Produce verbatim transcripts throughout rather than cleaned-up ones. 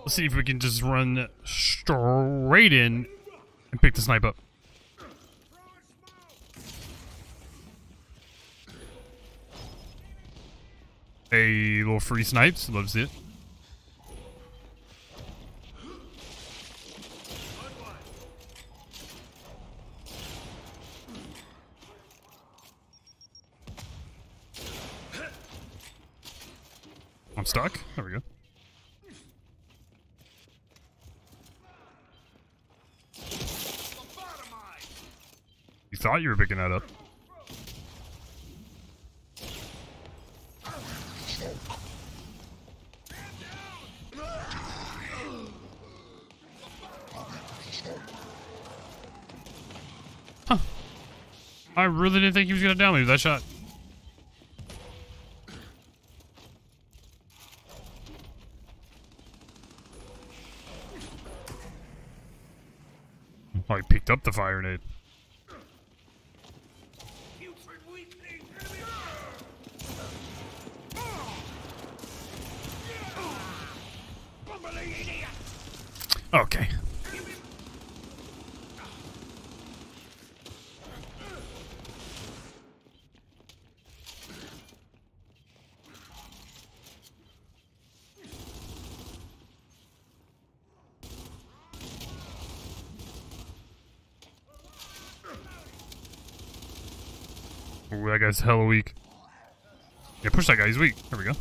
Let's see if we can just run straight in and pick the snipe up. Hey, little free snipes. Loves it. I'm stuck. There we go. You thought you were picking that up. Huh. I really didn't think he was gonna down me with that shot. Oh, he picked up the fire grenade. Okay. Ooh, that guy's hella weak. Yeah, push that guy, he's weak. There we go.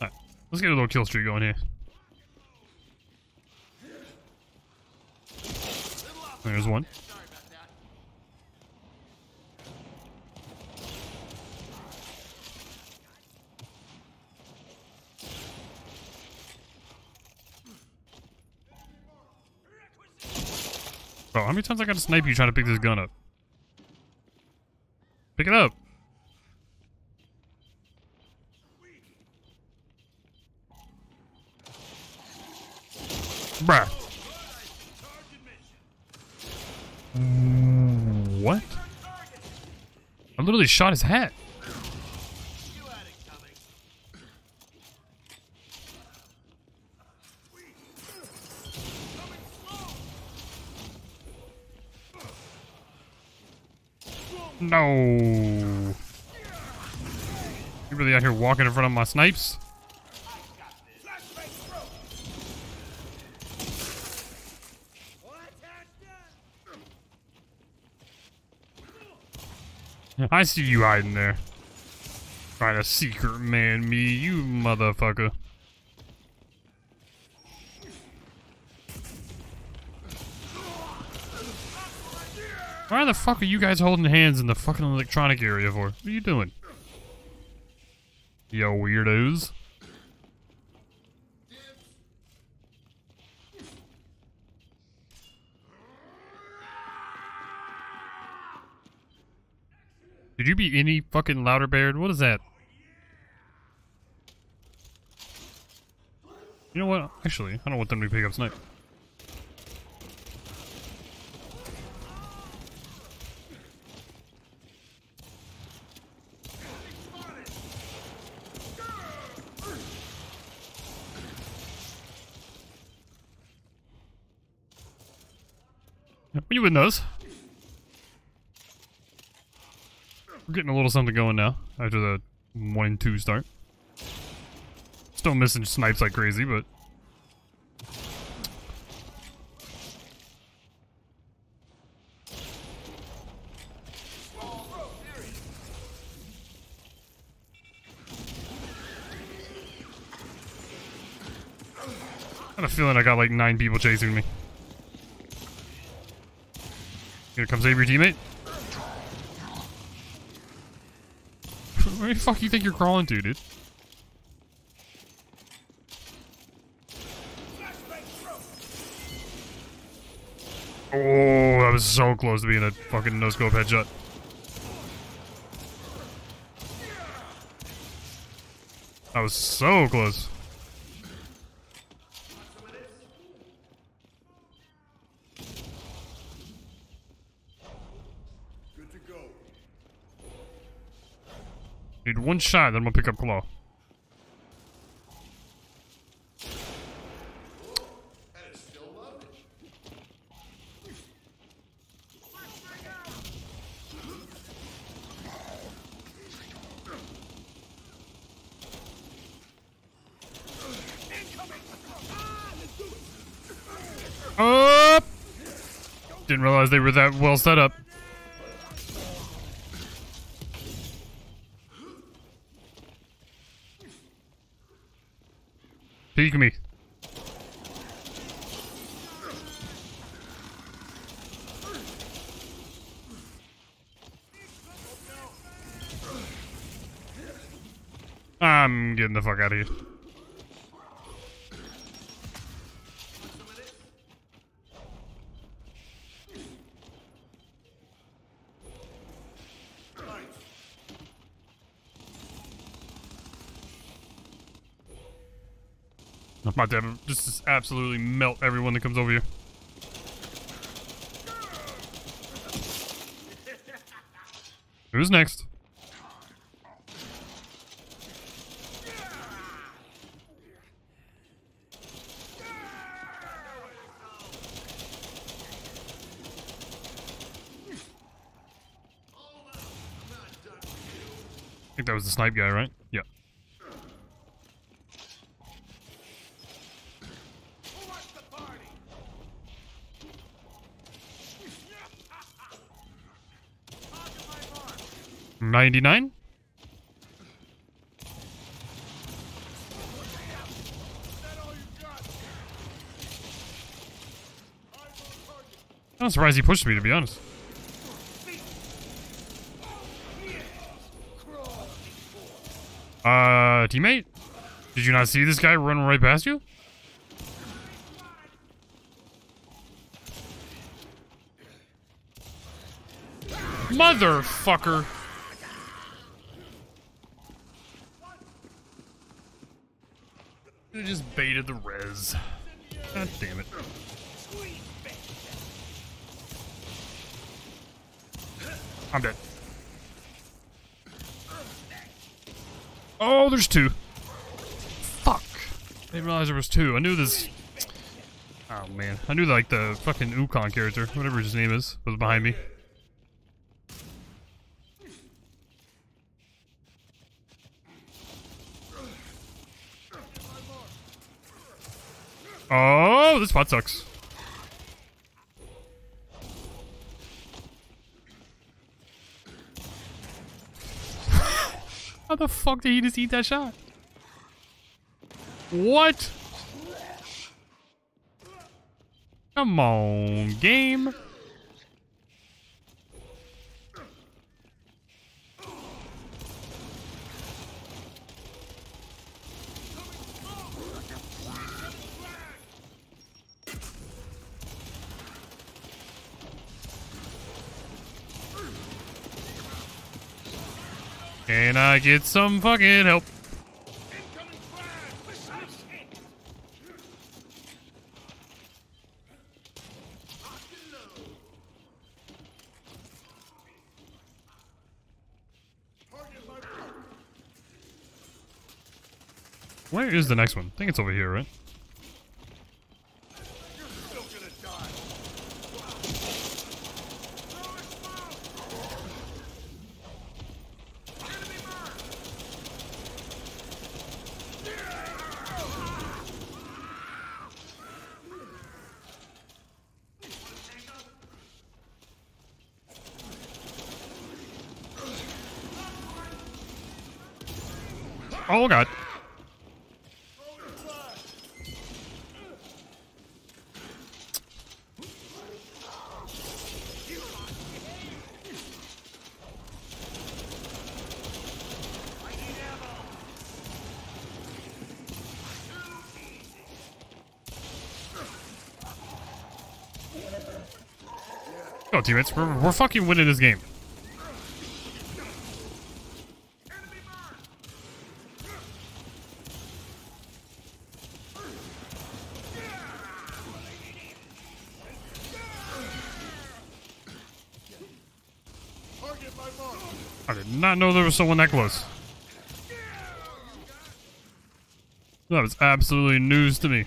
Alright, let's get a little kill streak going here. There's one. Bro, how many times I gotta snipe you trying to pick this gun up? Pick it up! Bruh. What? I literally shot his hat. No. You really out here walking in front of my snipes? I see you hiding there. Trying to secret man me, you motherfucker. Why the fuck are you guys holding hands in the fucking electronic area for? What are you doing? Yo, weirdos. Did you be any fucking louder, Baird? What is that? You know what? Actually, I don't want them to pick up snipe. You win those. We're getting a little something going now after the one and two start. Still missing snipes like crazy, but I got a feeling I got like nine people chasing me. Here comes save your teammate. Where the fuck you think you're crawling to, dude? Oh, that was so close to being a fucking no-scope headshot. That was so close. Need one shot, then I'm gonna pick up Claw. Up! Didn't realize they were that well set up. Peek me. I'm getting the fuck out of here. My damn, just, just absolutely melt everyone that comes over here. Who's next? I think that was the snipe guy, right? Yeah. ninety-nine? I'm surprised he pushed me, to be honest. Uh, teammate? Did you not see this guy run right past you? Motherfucker! Just baited the res. God damn it. I'm dead. Oh, there's two. Fuck. I didn't realize there was two. I knew this. Oh, man. I knew, like, the fucking Ukon character, whatever his name is, was behind me. Oh, this spot sucks. How the fuck did he just eat that shot? What? Come on, game. Can I get some fucking help? Where is the next one? I think it's over here, right? Oh god. Go teammates, we're, we're fucking winning this game. I did not know there was someone that close. That was absolutely news to me.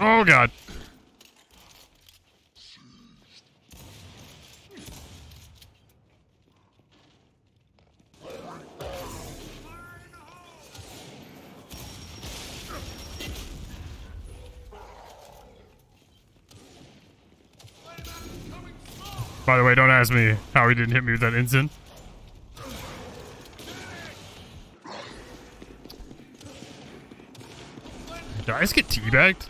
Oh god. By the way, don't ask me how he didn't hit me with that instant. Did I just get teabagged?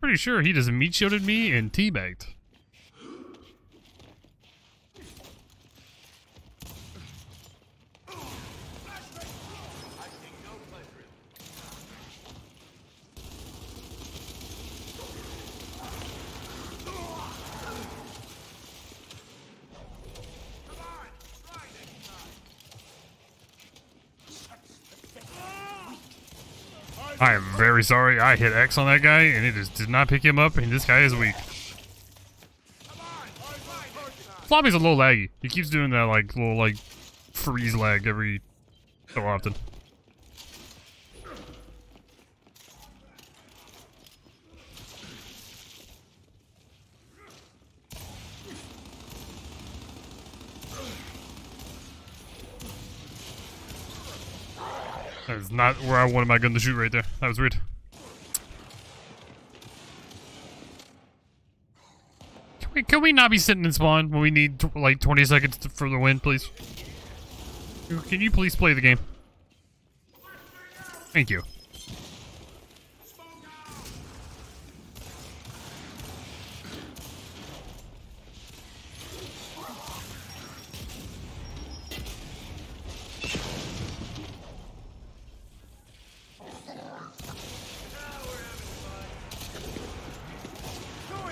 Pretty sure he just meat shielded me and teabagged. I am very sorry. I hit X on that guy, and it just did not pick him up, and this guy is weak. Floppy's a little laggy. He keeps doing that like little like freeze lag every so often. That is not where I wanted my gun to shoot right there. That was weird. Can we, can we not be sitting in spawn when we need t like twenty seconds to, for the win, please? Can you please play the game? Thank you.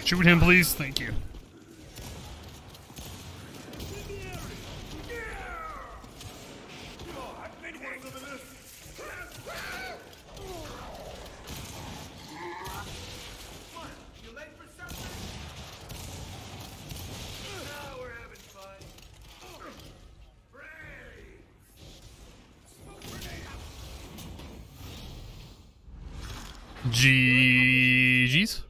Shoot him, please. Thank you. G G's.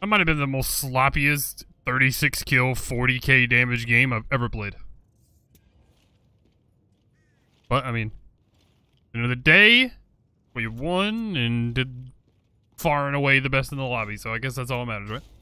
That might have been the most sloppiest thirty-six kill, forty K damage game I've ever played. But, I mean, at the end of the day, we won and did far and away the best in the lobby, so I guess that's all that matters, right?